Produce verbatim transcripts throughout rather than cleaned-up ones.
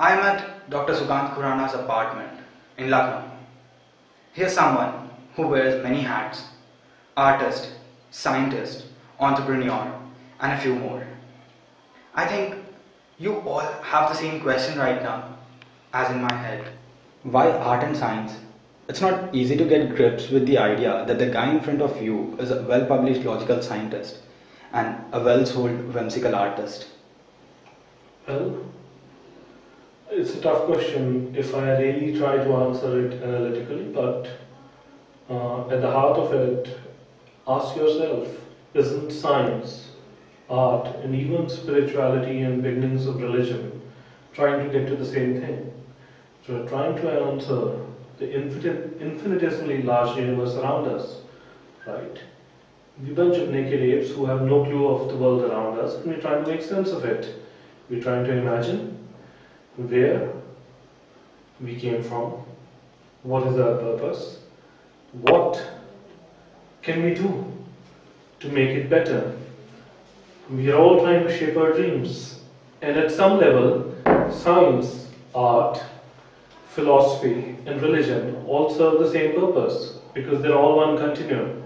I met Doctor Sukant Khurana's apartment in Lucknow. He is someone who wears many hats: artist, scientist, entrepreneur, and a few more. I think you all have the same question right now as in my head. Why art and science? It's not easy to get grips with the idea that the guy in front of you is a well-published logical scientist and a well-sold whimsical artist. Well, it's a tough question if I really try to answer it analytically, but uh, at the heart of it, ask yourself, isn't science, art, and even spirituality and beginnings of religion trying to get to the same thing? So trying to answer the infinite, infinitesimally large universe around us, right? We are a bunch of naked apes who have no clue of the world around us, and we're trying to make sense of it. We're trying to imagine where we came from, what is our purpose, what can we do to make it better. We are all trying to shape our dreams, and at some level, science, art, philosophy and religion all serve the same purpose because they're all one continuum.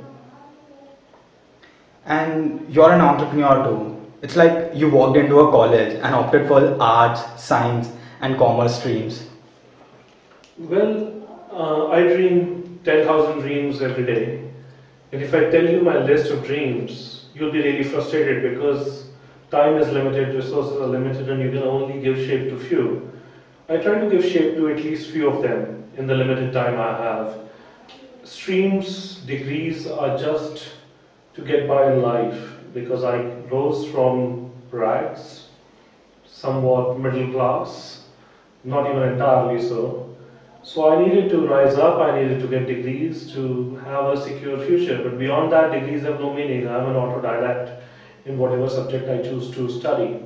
And you're an entrepreneur too. It's like you walked into a college and opted for arts, science and commerce streams. Well, uh, I dream ten thousand dreams every day, and if I tell you my list of dreams, you'll be really frustrated because time is limited, resources are limited, and you can only give shape to few. I try to give shape to at least few of them in the limited time I have. Streams, degrees are just to get by in life because I rose from rags, somewhat middle class, not even entirely so. So I needed to rise up, I needed to get degrees to have a secure future, but beyond that degrees have no meaning. I'm an autodidact in whatever subject I choose to study.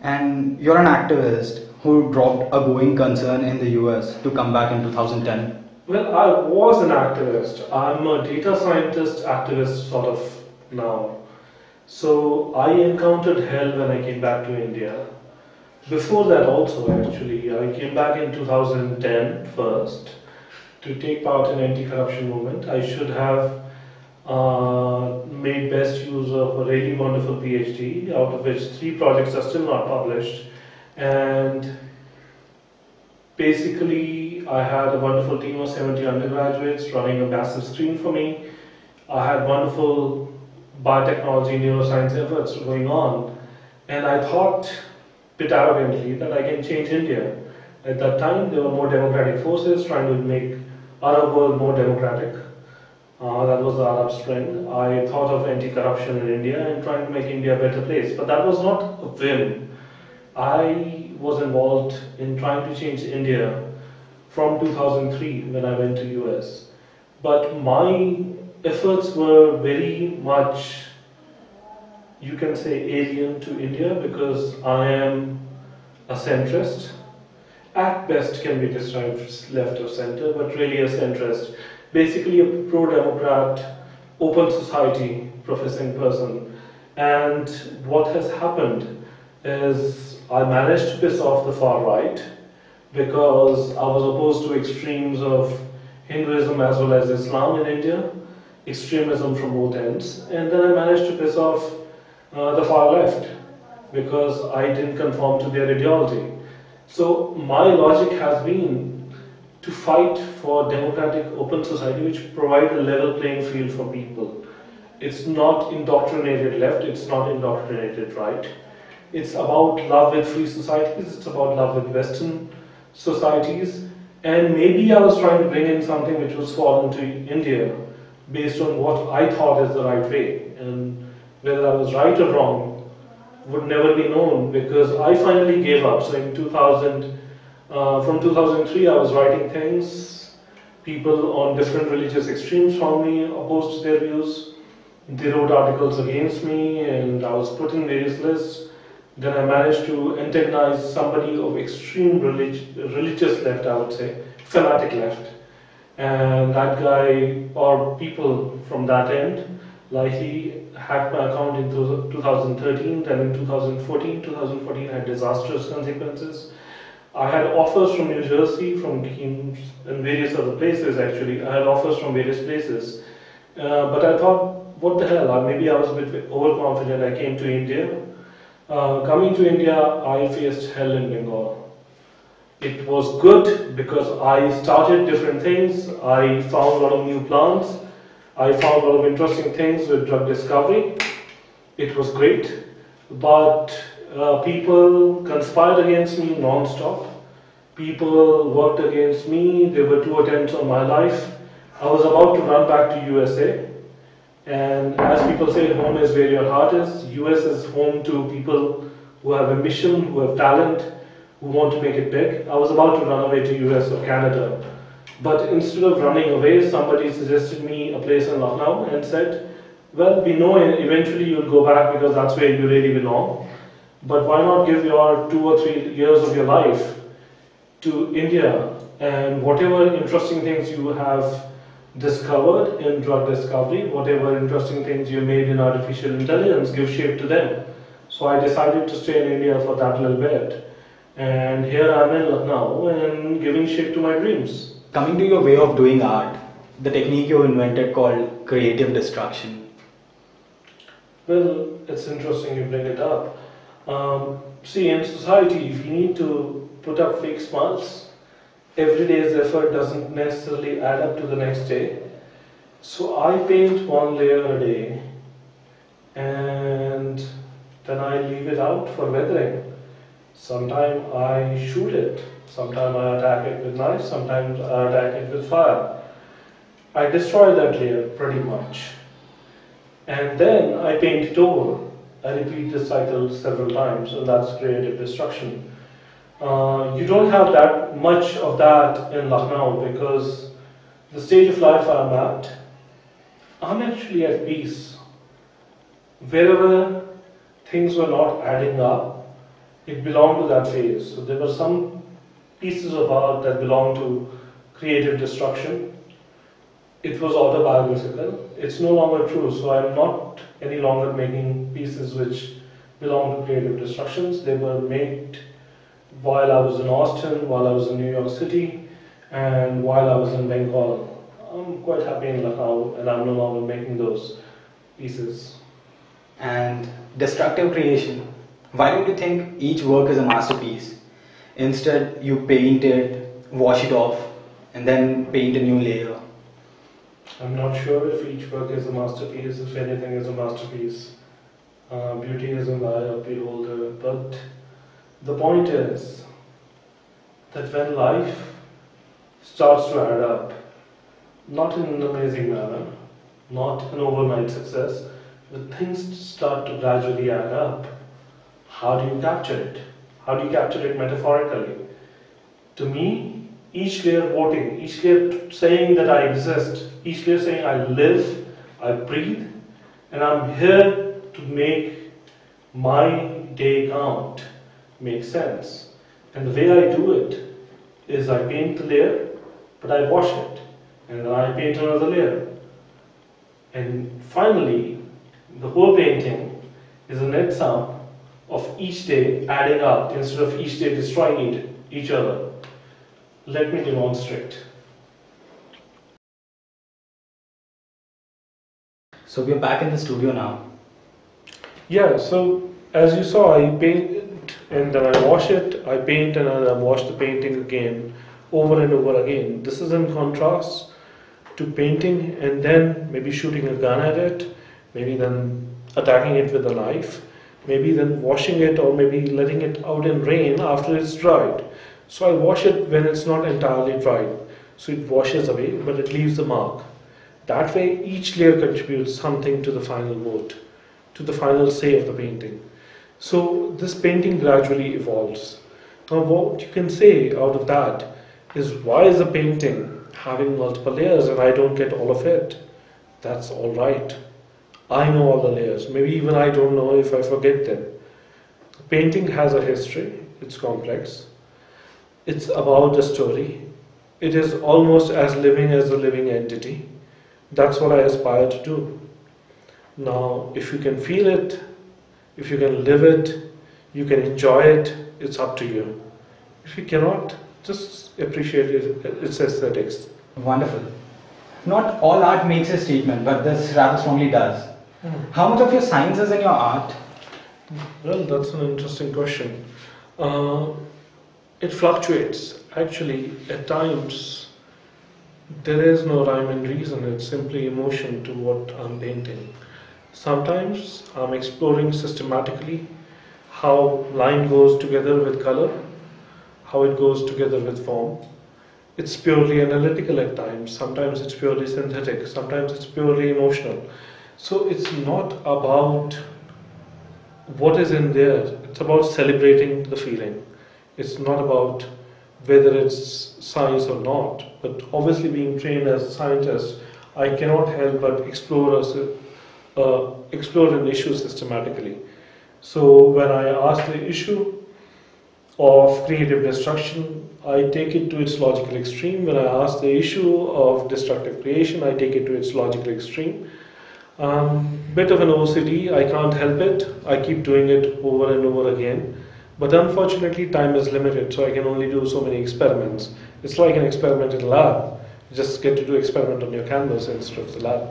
And you're an activist who dropped a going concern in the U S to come back in two thousand ten. Well, I was an activist. I'm a data scientist activist sort of now. So I encountered hell when I came back to India. Before that also actually, I came back in two thousand ten first to take part in anti-corruption movement. I should have Uh, made best use of a really wonderful PhD, out of which three projects are still not published, and basically I had a wonderful team of seventy undergraduates running a massive screen for me. I had wonderful biotechnology neuroscience efforts going on, and I thought a bit arrogantly that I can change India. At that time there were more democratic forces trying to make our world more democratic. Uh, that was the Arab Spring. I thought of anti-corruption in India and trying to make India a better place. But that was not a whim. I was involved in trying to change India from two thousand three when I went to U S. But my efforts were very much, you can say, alien to India because I am a centrist. At best can be described as left or center, but really a centrist. Basically a pro-democrat, open society professing person. And what has happened is I managed to piss off the far right because I was opposed to extremes of Hinduism as well as Islam in India, extremism from both ends. And then I managed to piss off uh, the far left because I didn't conform to their ideology. So my logic has been to fight for democratic open society which provide a level playing field for people. It's not indoctrinated left, it's not indoctrinated right. It's about love with free societies, it's about love with Western societies, and maybe I was trying to bring in something which was foreign to India based on what I thought is the right way, and whether I was right or wrong would never be known because I finally gave up. So in two thousand, Uh, from two thousand three, I was writing things. People on different religious extremes found me opposed to their views. They wrote articles against me, and I was put in various lists. Then I managed to antagonize somebody of extreme relig religious left, I would say, fanatic left. And that guy or people from that end, like he hacked my account in two thousand thirteen, then in two thousand fourteen. two thousand fourteen had disastrous consequences. I had offers from New Jersey, from Keams, and various other places actually. I had offers from various places. Uh, but I thought, what the hell, maybe I was a bit overconfident. I came to India. Uh, coming to India, I faced hell in Bengal. It was good because I started different things. I found a lot of new plants. I found a lot of interesting things with drug discovery. It was great, but uh, people conspired against me non-stop. People worked against me. There were two attempts on my life. I was about to run back to U S A, and as people say, home is where your heart is. U S is home to people who have ambition, who have talent, who want to make it big. I was about to run away to U S or Canada, but instead of running away, somebody suggested me a place in Lucknow and said, well, we know eventually you'll go back because that's where you really belong, but why not give your two or three years of your life to India, and whatever interesting things you have discovered in drug discovery, whatever interesting things you made in artificial intelligence, give shape to them. So I decided to stay in India for that little bit. And here I am in Lucknow and giving shape to my dreams. Coming to your way of doing art, the technique you invented called creative destruction. Well, it's interesting you bring it up. Um, see, in society, we need to put up fake smiles. Every day's effort doesn't necessarily add up to the next day. So I paint one layer a day and then I leave it out for weathering. Sometimes I shoot it, sometimes I attack it with knives, sometimes I attack it with fire. I destroy that layer pretty much. And then I paint it over. I repeat this cycle several times, and that's creative destruction. Uh, you don't have that much of that in Lucknow because the stage of life I'm at, I'm actually at peace. Wherever things were not adding up, it belonged to that phase. So there were some pieces of art that belonged to creative destruction. It was autobiographical. It's no longer true, so I'm not any longer making pieces which belong to creative destructions. They were made while I was in Austin, while I was in New York City, and while I was in Bengal. I'm quite happy in Lucknow, and I'm no longer making those pieces. And destructive creation. Why don't you think each work is a masterpiece? Instead, you paint it, wash it off, and then paint a new layer. I'm not sure if each work is a masterpiece, if anything is a masterpiece. Uh, beauty is in the eye of the beholder. But the point is that when life starts to add up, not in an amazing manner, not an overnight success, but things start to gradually add up. How do you capture it? How do you capture it metaphorically? To me, each layer voting, each layer saying that I exist, each layer saying I live, I breathe, and I'm here to make my day count, make sense. And the way I do it is I paint the layer, but I wash it, and then I paint another layer. And finally, the whole painting is a net sum of each day adding up instead of each day destroying each other. Let me demonstrate. So we are back in the studio now. Yeah, so as you saw, I paint and then I wash it, I paint and then I wash the painting again, over and over again. This is in contrast to painting and then maybe shooting a gun at it, maybe then attacking it with a knife, maybe then washing it or maybe letting it out in rain after it's dried. So I wash it when it's not entirely dried. So it washes away, but it leaves the mark. That way each layer contributes something to the final vote, to the final say of the painting. So this painting gradually evolves. Now what you can say out of that is, why is a painting having multiple layers and I don't get all of it? That's all right. I know all the layers. Maybe even I don't know if I forget them. Painting has a history. It's complex. It's about a story. It is almost as living as a living entity. That's what I aspire to do. Now, if you can feel it, if you can live it, you can enjoy it, it's up to you. If you cannot, just appreciate it, its aesthetics. Wonderful. Not all art makes a statement, but this rather strongly does. Mm. How much of your science is in your art? Well, that's an interesting question. Uh, it fluctuates. Actually, at times, there is no rhyme and reason. It's simply emotion to what I'm painting. Sometimes I'm exploring systematically how line goes together with color, how it goes together with form. It's purely analytical at times, sometimes it's purely synthetic, sometimes it's purely emotional. So it's not about what is in there, it's about celebrating the feeling. It's not about whether it's science or not, but obviously being trained as a scientist, I cannot help but explore, a, uh, explore an issue systematically. So when I ask the issue of creative destruction, I take it to its logical extreme. When I ask the issue of destructive creation, I take it to its logical extreme. Um, bit of an O C D, I can't help it. I keep doing it over and over again. But unfortunately, time is limited, so I can only do so many experiments. It's like an experiment in a lab. You just get to do experiment on your canvas instead of the lab.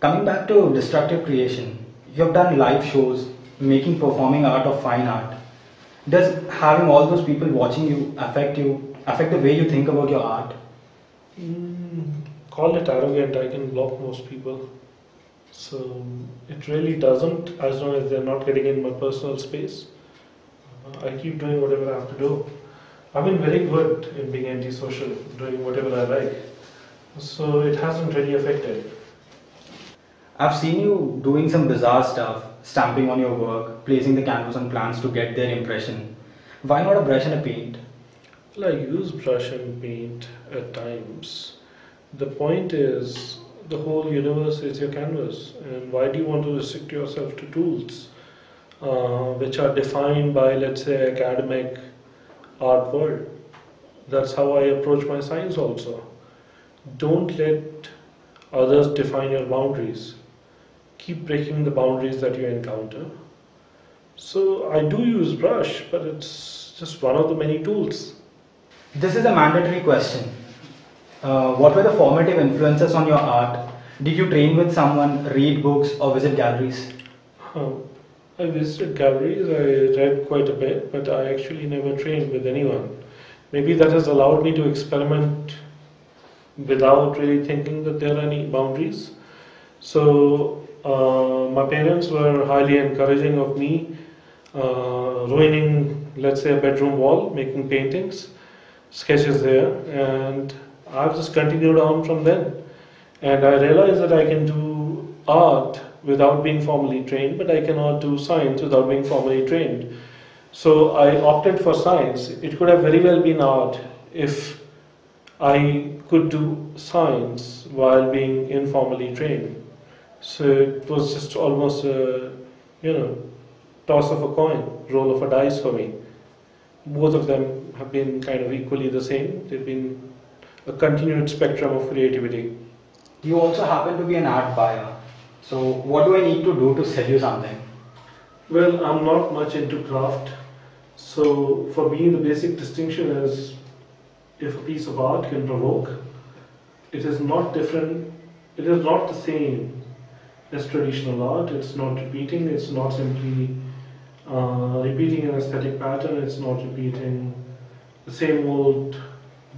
Coming back to destructive creation, you have done live shows, making performing art or fine art. Does having all those people watching you affect you, affect the way you think about your art? Mm, call it arrogant, I can block most people. So it really doesn't, as long as they're not getting in my personal space. Uh, I keep doing whatever I have to do. I've been very good in being antisocial, doing whatever I like. So it hasn't really affected. I've seen you doing some bizarre stuff, stamping on your work, placing the canvas on plants to get their impression. Why not a brush and a paint? Well, I use brush and paint at times. The point is, the whole universe is your canvas, and why do you want to restrict yourself to tools uh, which are defined by, let's say, academic art world? That's how I approach my science also. Don't let others define your boundaries. Keep breaking the boundaries that you encounter. So I do use brush, but it's just one of the many tools. This is a mandatory question. Uh, what were the formative influences on your art? Did you train with someone, read books, or visit galleries? Huh. I visited galleries, I read quite a bit, but I actually never trained with anyone. Maybe that has allowed me to experiment without really thinking that there are any boundaries. So uh, my parents were highly encouraging of me uh, ruining, let's say, a bedroom wall, making paintings, sketches there, and I've just continued on from then. And I realized that I can do art without being formally trained, but I cannot do science without being formally trained. So I opted for science. It could have very well been art if I could do science while being informally trained. So it was just almost a, you know, toss of a coin, roll of a dice for me. Both of them have been kind of equally the same. They've been a continued spectrum of creativity. You also happen to be an art buyer. So what do I need to do to sell you something? Well, I'm not much into craft. So for me, the basic distinction is, if a piece of art can provoke, it is not different, it is not the same as traditional art. It's not repeating, it's not simply uh, repeating an aesthetic pattern, it's not repeating the same old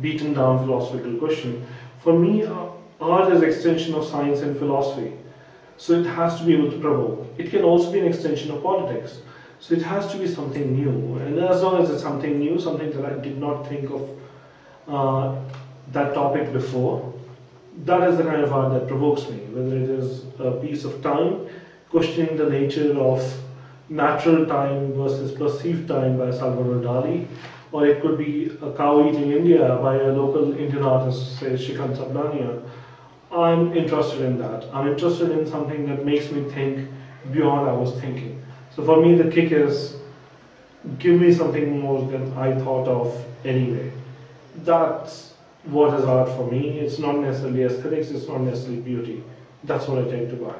beaten down philosophical question. For me, uh, art is an extension of science and philosophy, so it has to be able to provoke. It can also be an extension of politics, so it has to be something new, and as long as it's something new, something that I did not think of Uh, that topic before, that is the kind of art that provokes me, whether it is a piece of time, questioning the nature of natural time versus perceived time by Salvador Dali, or it could be a cow eating India by a local Indian artist, say Shikant Sabdania. I'm interested in that. I'm interested in something that makes me think beyond I was thinking. So for me, the kick is, give me something more than I thought of anyway. That's what is art for me. It's not necessarily aesthetics, it's not necessarily beauty. That's what I tend to buy.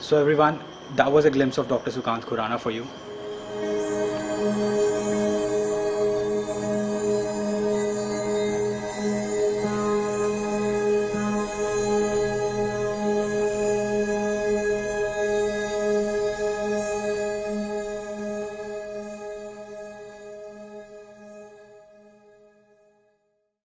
So everyone, that was a glimpse of Doctor Sukant Khurana for you.